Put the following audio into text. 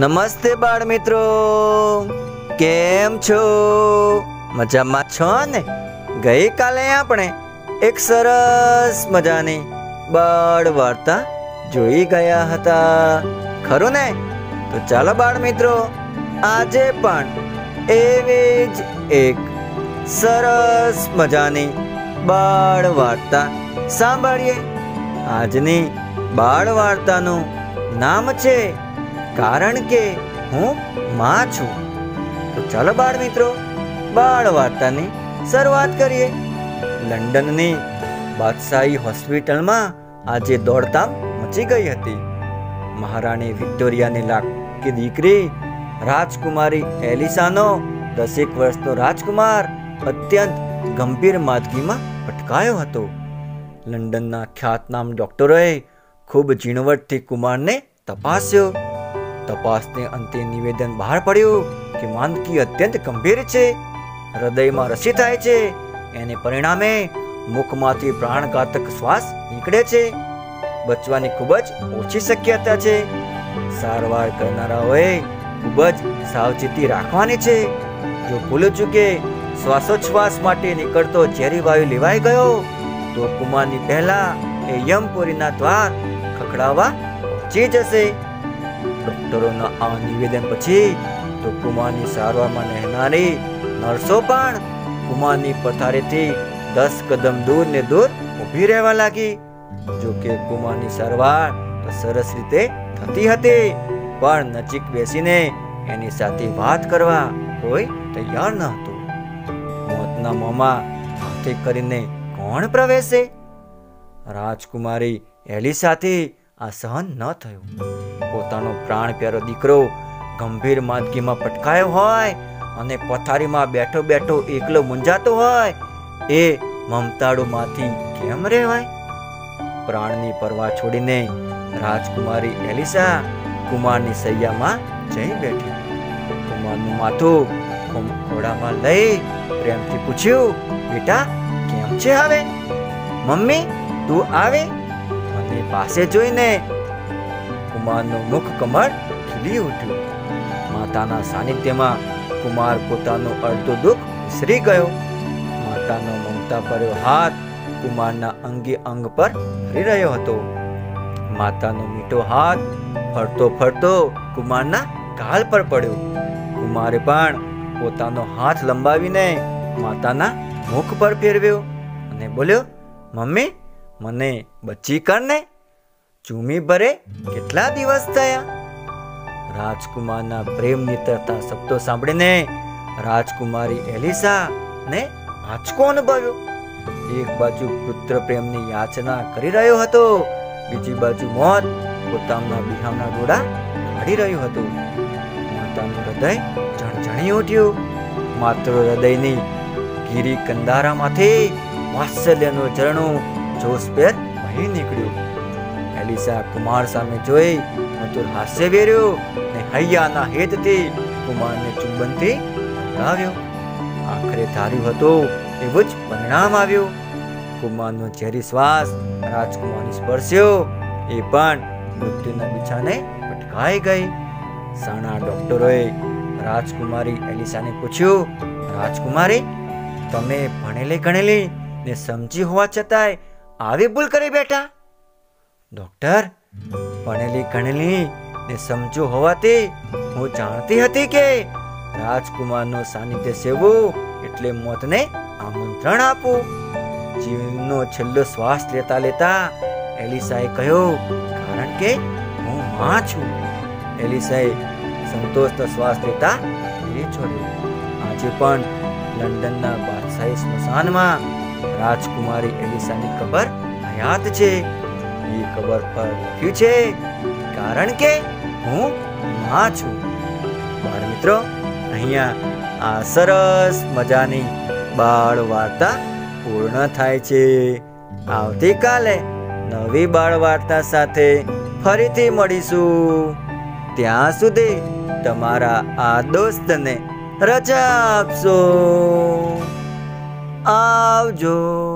नमस्ते बाळ मित्रों, केम छो? मजामां छो ने? गई काले आपणे एक सरस मजानी बाळ वार्ता जोई गया हता, खरु ने? तो चलो बाळ मित्रों, आजे पण एवी ज एक सरस मजानी बाळ वार्ता सांभळीए। आजनी बाळ वार्तानुं नाम छे कारण के हूँ माँ छू। तो चलो बाळ मित्रों, बाळ वार्तानी शरूआत करिए। लंडननी बादशाही हॉस्पिटल में आजे दौड़धाम मची गई हती। महाराणी विक्टोरिया ने लाडकी दीकरी राजकुमारी एलिसानो 10 वर्षनो राजकुमार अत्यंत गंभीर मादगी में अटकायो हतो। लंडनना ख्यातनाम डॉक्टरोए खूब झीणवटथी कुमार ने तपास्यो। तपास ने अंते निवेदन बहार पड्यु के मांदगी अत्यंत गंभीर छे, हृदय में रसी थाय छे, एने परिणामे मुखमांथी प्राणघातक श्वास नीकळे छे। बचवानी खूब ज ओછી शक्यता छे। सारवार करनाराओए खूब ज सावचेती राखवानी छे। जो भूल चूके श्वासोच्छ्वास माटे निकळतो झेरी वायु लेवाई गयो तो कुमारनी पहेला ए यमपुरीना द्वार खखडावा पहुंची जशे। डॉक्टरोना आ निवेदन पछी तो कुमारनी सारवारमां नेहनारी नर्सो पण कुमारनी पथारीथी 10 कदम दूर ने दूर ऊभी रहेवा लागी। जो के कुमारनी सारवार तो सरस रीते थती हती, पण नजीक बेसीने एनी साथे वात करवा कोई तैयार न हतो। मोतना मोमा हाथे करीने कोण प्रवेशे? राजकुमारी एलिसा थी आ सहन न थयो। पोतानो प्राण प्यारो दीकरो गंभीर मादगीमां पटकायो होय अने पथारीमां बेठो बेठो एकलो मुंजातो होय, ए ममताडुमांथी केम रहेवाय? प्राणनी परवा छोडीने राजकुमारी एलिसा कुमारनी सैयामां जई बेठी। कुमारनुं माथुं खोडामां लई प्रेमथी पूछ्युं, बेटा केम छे हवे? मम्मी तू आवे? मने पासे जोईने कुमारनो मुख कमळ खिली उठ्यो। माताना सानिध्यमां कुमार पोतानो अर्धो दुःख विसरी गयो। मातानो ममता भर्यो हाथ कुमारना अंगे अंग पर हरी रह्यो हतो। मातानो मीठो हाथ फरतो फरतो कुमारना गाल पर पड्यो। कुमारे पण पोतानो हाथ लंबावीने माताना मुख पर फेरव्यो अने बोल्यो, मम्मी मने बच्ची करने चूमी भरे केटला दिवस थया? राजकुमारना प्रेम नितरता शब्दों सांभळीने राजकुमारी एलिसा ने आंचको अनुभव्यो। एक बाजू पुत्र प्रेमनी याचना करी रह्यो हतो, बीजी बाजू मौत पोताना बिहामना डोळा काढी रह्यो हतो। मातानुं हृदय झणझणी उठ्युं। मातृ हृदयनी गीरी कंधारामांथी वात्सल्यनो झरणो जोशभेर वही निकळ्यो। एलिसा कुमार सामे जोई मधुर हास्य वेर्यो ने हैयाना हेतथी कुमारने चुंबनथी आवराव्यो। आखरे धार्युं हतुं एवुं ज परिणाम आव्युं। कुमारनो झेरी श्वास राजकुमारने स्पर्श्यो, ए पण मृत्युना बीछाने पटकाई गई। साणा डॉक्टरोए राजकुमारी एलिसाने पूछ्युं, राजकुमारी तमे भणेली गणेली ने समझी होवा छतांय आवी भूल करी बेटा? डॉक्टर भणेली गणेली ने समझू होवाथी हूँ जाणती हती के राजकुमारनो सानिध्य सेववुं एटले मोतने आमंत्रण आपवुं। जीवनो छेल्लो श्वास लेता लेता एलिसाए कह्युं, कारण के हूँ माँ छूं। एलिसाए संतोषनो श्वास लेता धीरे छोड्यो। आजे पण लंडनना बादशाही स्मशान में राजकुमारी एलिसा की कबर हयात है। ये कबर पर लख्यु छे, कारण के हूँ माँ छू। बाळ मित्रों, अहींया आ सरस मजानी बाळ वार्ता पूर्ण थाय छे। आवती काले नवी बाळ वार्ता साथे फरीथी मळीशुं। त्यां सुधी तमारा आ दोस्तने रजा आपशो। આવજો।